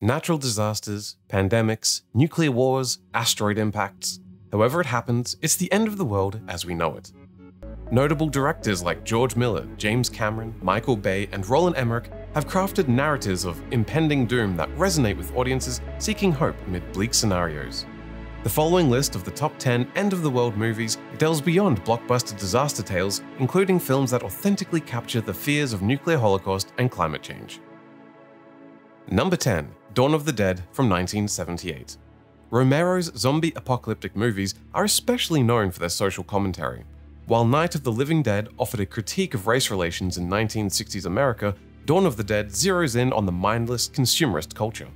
Natural disasters, pandemics, nuclear wars, asteroid impacts. However it happens, it's the end of the world as we know it. Notable directors like George Miller, James Cameron, Michael Bay, and Roland Emmerich have crafted narratives of impending doom that resonate with audiences seeking hope amid bleak scenarios. The following list of the top 10 end-of-the-world movies delves beyond blockbuster disaster tales, including films that authentically capture the fears of nuclear holocaust and climate change. Number 10. Dawn of the Dead from 1978. Romero's zombie apocalyptic movies are especially known for their social commentary. While Night of the Living Dead offered a critique of race relations in 1960s America, Dawn of the Dead zeroes in on the mindless, consumerist culture.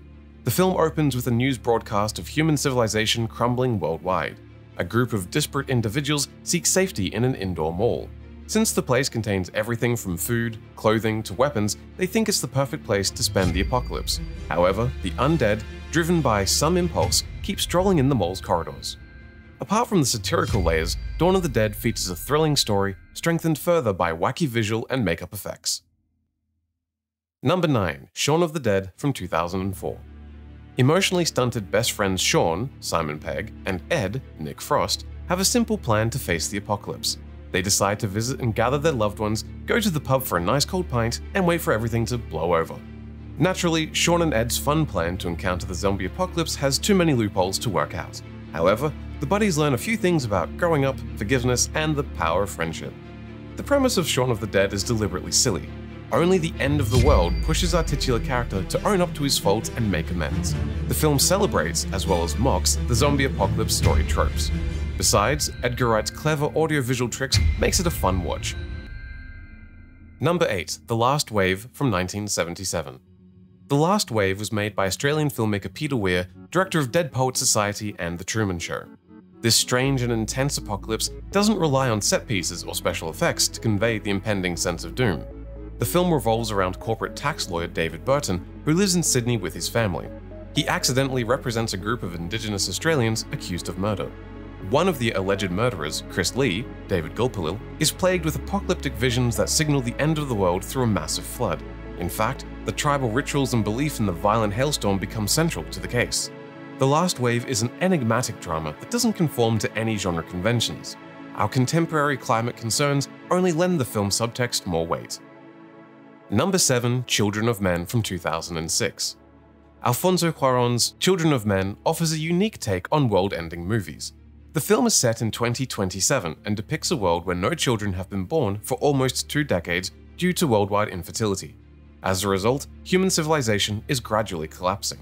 The film opens with a news broadcast of human civilization crumbling worldwide. A group of disparate individuals seek safety in an indoor mall. Since the place contains everything from food, clothing, to weapons, they think it's the perfect place to spend the apocalypse. However, the undead, driven by some impulse, keep strolling in the mall's corridors. Apart from the satirical layers, Dawn of the Dead features a thrilling story, strengthened further by wacky visual and makeup effects. Number 9. Shaun of the Dead from 2004. Emotionally stunted best friends Shaun, Simon Pegg, and Ed, Nick Frost, have a simple plan to face the apocalypse. They decide to visit and gather their loved ones, go to the pub for a nice cold pint, and wait for everything to blow over. Naturally, Shaun and Ed's fun plan to encounter the zombie apocalypse has too many loopholes to work out. However, the buddies learn a few things about growing up, forgiveness, and the power of friendship. The premise of Shaun of the Dead is deliberately silly. Only the end of the world pushes our titular character to own up to his faults and make amends. The film celebrates, as well as mocks, the zombie apocalypse story tropes. Besides, Edgar Wright's clever audiovisual tricks makes it a fun watch. Number 8. The Last Wave from 1977. The Last Wave was made by Australian filmmaker Peter Weir, director of Dead Poets Society and The Truman Show. This strange and intense apocalypse doesn't rely on set pieces or special effects to convey the impending sense of doom. The film revolves around corporate tax lawyer David Burton, who lives in Sydney with his family. He accidentally represents a group of Indigenous Australians accused of murder. One of the alleged murderers, Chris Lee, David Gulpilil, is plagued with apocalyptic visions that signal the end of the world through a massive flood. In fact, the tribal rituals and belief in the violent hailstorm become central to the case. The Last Wave is an enigmatic drama that doesn't conform to any genre conventions. Our contemporary climate concerns only lend the film subtext more weight. Number 7. Children of Men from 2006. Alfonso Cuarón's Children of Men offers a unique take on world-ending movies. The film is set in 2027 and depicts a world where no children have been born for almost 2 decades due to worldwide infertility. As a result, human civilization is gradually collapsing.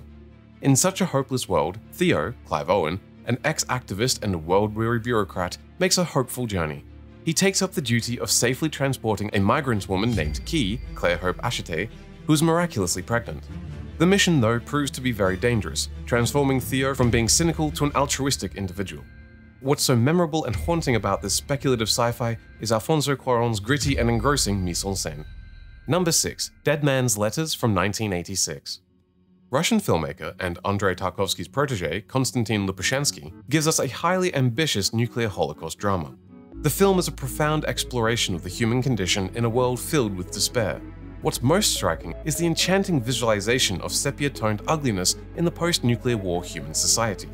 In such a hopeless world, Theo, Clive Owen, an ex-activist and a world-weary bureaucrat, makes a hopeful journey. He takes up the duty of safely transporting a migrant woman named Key, Claire Hope Achete, who is miraculously pregnant. The mission, though, proves to be very dangerous, transforming Theo from being cynical to an altruistic individual. What's so memorable and haunting about this speculative sci-fi is Alfonso Cuarón's gritty and engrossing mise-en-scène. Number 6. Dead Man's Letters from 1986. Russian filmmaker and Andrei Tarkovsky's protege, Konstantin Lupushansky, gives us a highly ambitious nuclear holocaust drama. The film is a profound exploration of the human condition in a world filled with despair. What's most striking is the enchanting visualization of sepia-toned ugliness in the post-nuclear war human society.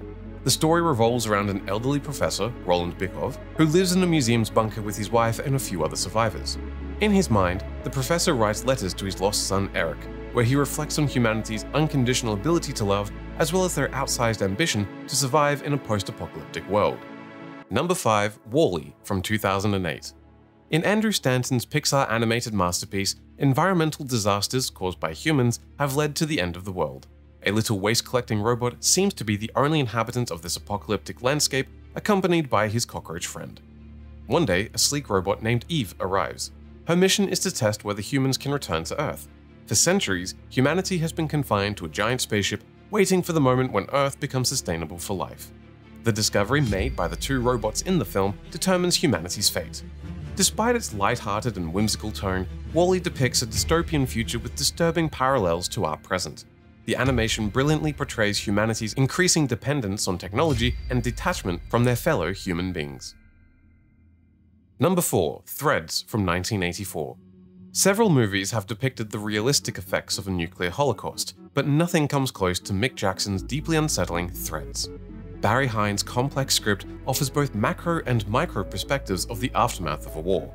The story revolves around an elderly professor, Roland Bikov, who lives in a museum's bunker with his wife and a few other survivors. In his mind, the professor writes letters to his lost son Eric, where he reflects on humanity's unconditional ability to love, as well as their outsized ambition to survive in a post-apocalyptic world. Number 5. Wall-E from 2008. In Andrew Stanton's Pixar animated masterpiece, environmental disasters caused by humans have led to the end of the world. A little waste-collecting robot seems to be the only inhabitant of this apocalyptic landscape, accompanied by his cockroach friend. One day, a sleek robot named Eve arrives. Her mission is to test whether humans can return to Earth. For centuries, humanity has been confined to a giant spaceship, waiting for the moment when Earth becomes sustainable for life. The discovery made by the 2 robots in the film determines humanity's fate. Despite its light-hearted and whimsical tone, Wall-E depicts a dystopian future with disturbing parallels to our present. The animation brilliantly portrays humanity's increasing dependence on technology and detachment from their fellow human beings. Number 4. Threads from 1984. Several movies have depicted the realistic effects of a nuclear holocaust, but nothing comes close to Mick Jackson's deeply unsettling Threads. Barry Hines' complex script offers both macro and micro perspectives of the aftermath of a war.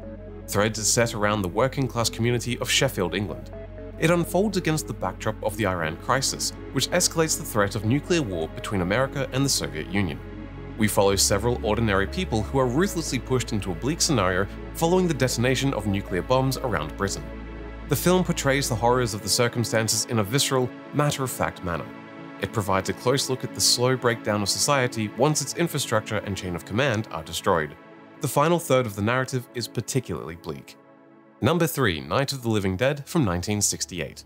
Threads is set around the working-class community of Sheffield, England. It unfolds against the backdrop of the Iran crisis, which escalates the threat of nuclear war between America and the Soviet Union. We follow several ordinary people who are ruthlessly pushed into a bleak scenario following the detonation of nuclear bombs around Britain. The film portrays the horrors of the circumstances in a visceral, matter-of-fact manner. It provides a close look at the slow breakdown of society once its infrastructure and chain of command are destroyed. The final third of the narrative is particularly bleak. Number 3, Night of the Living Dead from 1968.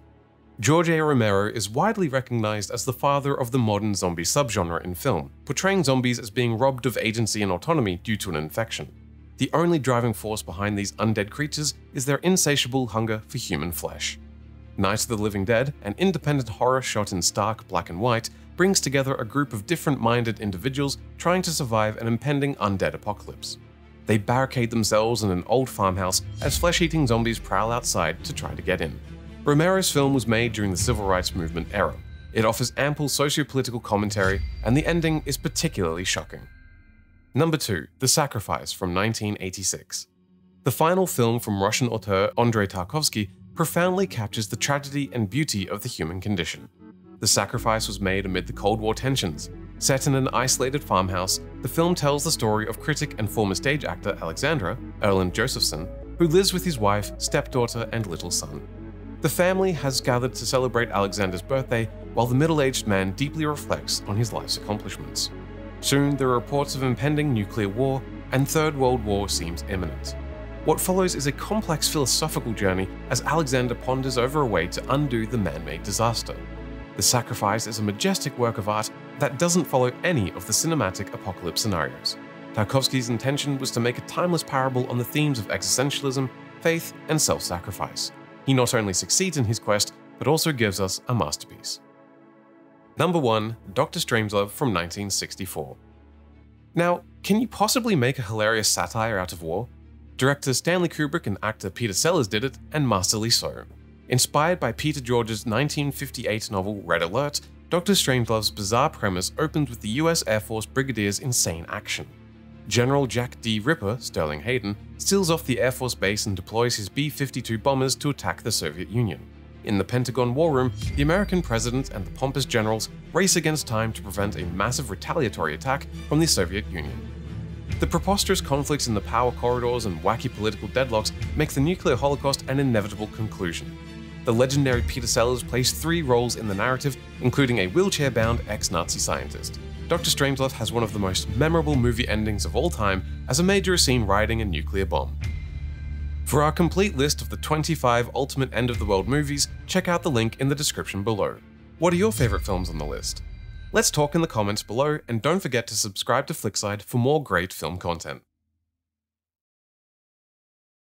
George A. Romero is widely recognized as the father of the modern zombie subgenre in film, portraying zombies as being robbed of agency and autonomy due to an infection. The only driving force behind these undead creatures is their insatiable hunger for human flesh. Night of the Living Dead, an independent horror shot in stark black and white, brings together a group of different-minded individuals trying to survive an impending undead apocalypse. They barricade themselves in an old farmhouse as flesh-eating zombies prowl outside to try to get in. Romero's film was made during the Civil Rights Movement era. It offers ample socio-political commentary, and the ending is particularly shocking. Number 2, The Sacrifice from 1986. The final film from Russian auteur Andrei Tarkovsky profoundly captures the tragedy and beauty of the human condition. The Sacrifice was made amid the Cold War tensions. Set in an isolated farmhouse, the film tells the story of critic and former stage actor Alexandra, Erland Josephson, who lives with his wife, stepdaughter, and little son. The family has gathered to celebrate Alexander's birthday, while the middle-aged man deeply reflects on his life's accomplishments. Soon, there are reports of impending nuclear war, and Third World War seems imminent. What follows is a complex philosophical journey as Alexander ponders over a way to undo the man-made disaster. The Sacrifice is a majestic work of art that doesn't follow any of the cinematic apocalypse scenarios. Tarkovsky's intention was to make a timeless parable on the themes of existentialism, faith, and self-sacrifice. He not only succeeds in his quest, but also gives us a masterpiece. Number 1, Dr. Strangelove from 1964. Now, can you possibly make a hilarious satire out of war? Director Stanley Kubrick and actor Peter Sellers did it, and masterly so. Inspired by Peter George's 1958 novel Red Alert, Dr. Strangelove's bizarre premise opens with the US Air Force Brigadier's insane action. General Jack D. Ripper, Sterling Hayden, steals off the Air Force base and deploys his B-52 bombers to attack the Soviet Union. In the Pentagon War Room, the American president and the pompous generals race against time to prevent a massive retaliatory attack from the Soviet Union. The preposterous conflicts in the power corridors and wacky political deadlocks make the nuclear holocaust an inevitable conclusion. The legendary Peter Sellers plays three roles in the narrative, including a wheelchair-bound ex-Nazi scientist. Dr. Strangelove has one of the most memorable movie endings of all time as a major is seen riding a nuclear bomb. For our complete list of the 25 ultimate end-of-the-world movies, check out the link in the description below. What are your favorite films on the list? Let's talk in the comments below, and don't forget to subscribe to Flickside for more great film content.